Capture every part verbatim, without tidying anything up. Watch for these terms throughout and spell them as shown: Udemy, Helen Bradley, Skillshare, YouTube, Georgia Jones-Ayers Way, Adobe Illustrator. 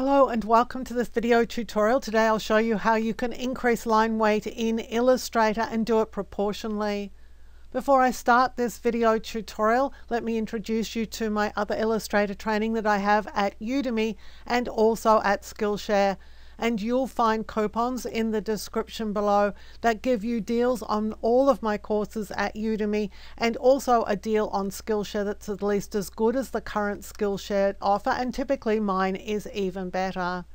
Hello and welcome to this video tutorial. Today I'll show you how you can increase line weight in Illustrator and do it proportionally. Before I start this video tutorial, let me introduce you to my other Illustrator training that I have at Udemy and also at Skillshare. And you'll find coupons in the description below that give you deals on all of my courses at Udemy and also a deal on Skillshare that's at least as good as the current Skillshare offer, and typically mine is even better.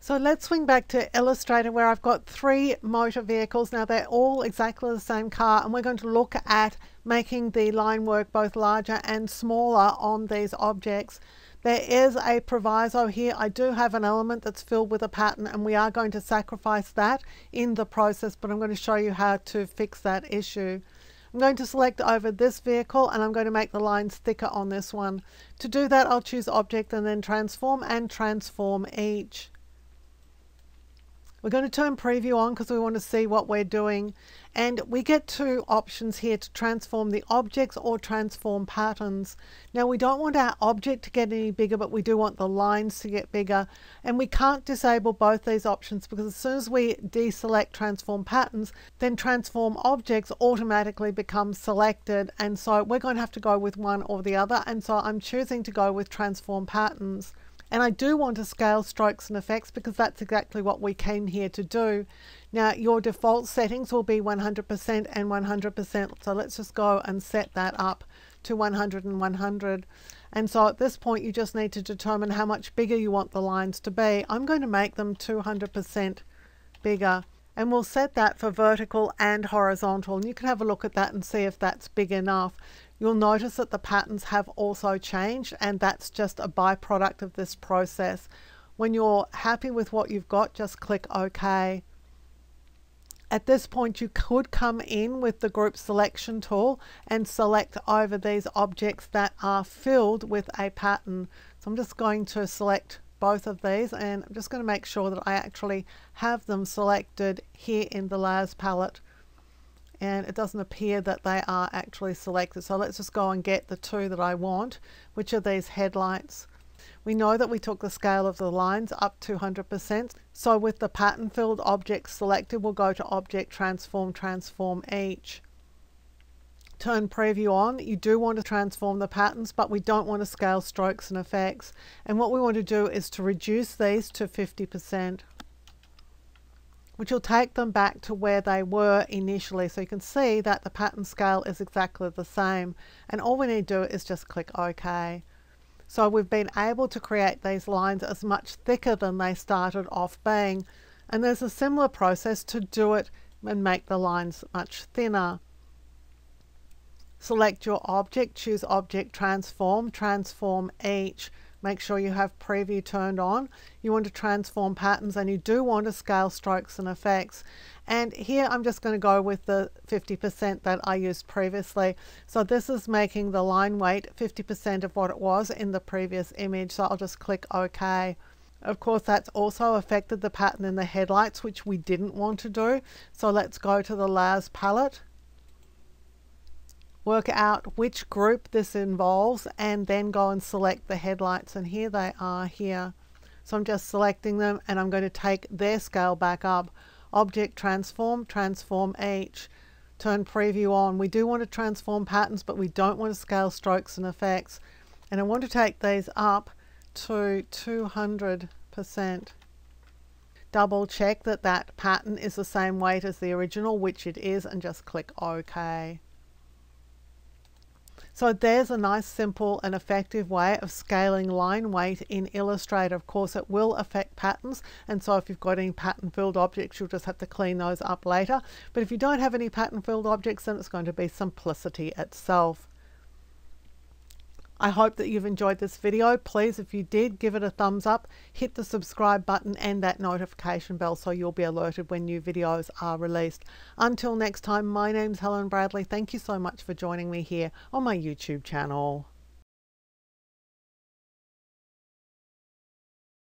So let's swing back to Illustrator, where I've got three motor vehicles. Now they're all exactly the same car, and we're going to look at making the line work both larger and smaller on these objects. There is a proviso here. I do have an element that's filled with a pattern and we are going to sacrifice that in the process, but I'm going to show you how to fix that issue. I'm going to select over this vehicle and I'm going to make the lines thicker on this one. To do that, I'll choose Object and then Transform and transform each. We're going to turn preview on because we want to see what we're doing. And we get two options here to transform the objects or transform patterns. Now we don't want our object to get any bigger, but we do want the lines to get bigger. And we can't disable both these options because as soon as we deselect transform patterns, then transform objects automatically becomes selected. And so we're going to have to go with one or the other. And so I'm choosing to go with transform patterns. And I do want to scale strokes and effects because that's exactly what we came here to do. Now your default settings will be one hundred percent and one hundred percent. So let's just go and set that up to one hundred and one hundred. And so at this point you just need to determine how much bigger you want the lines to be. I'm going to make them two hundred percent bigger. And we'll set that for vertical and horizontal. And you can have a look at that and see if that's big enough. You'll notice that the patterns have also changed, and that's just a byproduct of this process. When you're happy with what you've got, just click OK. At this point, you could come in with the group selection tool and select over these objects that are filled with a pattern. So I'm just going to select both of these, and I'm just going to make sure that I actually have them selected here in the layers palette, and it doesn't appear that they are actually selected. So let's just go and get the two that I want, which are these headlights. We know that we took the scale of the lines up to one hundred percent, so with the pattern filled object selected, we'll go to Object, Transform, Transform Each. Turn preview on. You do want to transform the patterns, but we don't want to scale strokes and effects. And what we want to do is to reduce these to fifty percent, which will take them back to where they were initially. So you can see that the pattern scale is exactly the same. And all we need to do is just click OK. So we've been able to create these lines as much thicker than they started off being. And there's a similar process to do it and make the lines much thinner. Select your object, choose Object, Transform, Transform Each. Make sure you have preview turned on. You want to transform patterns and you do want to scale strokes and effects. And here I'm just going to go with the fifty percent that I used previously. So this is making the line weight fifty percent of what it was in the previous image. So I'll just click OK. Of course, that's also affected the pattern in the headlights, which we didn't want to do. So let's go to the layers palette. Work out which group this involves and then go and select the headlights, and here they are here. So I'm just selecting them and I'm going to take their scale back up. Object, Transform, Transform Each. Turn preview on. We do want to transform patterns, but we don't want to scale strokes and effects. And I want to take these up to two hundred percent. Double check that that pattern is the same weight as the original, which it is, and just click OK. So there's a nice, simple and effective way of scaling line weight in Illustrator. Of course, it will affect patterns, and so if you've got any pattern filled objects, you'll just have to clean those up later. But if you don't have any pattern filled objects, then it's going to be simplicity itself. I hope that you've enjoyed this video. Please, if you did, give it a thumbs up, hit the subscribe button and that notification bell so you'll be alerted when new videos are released. Until next time, my name's Helen Bradley. Thank you so much for joining me here on my YouTube channel.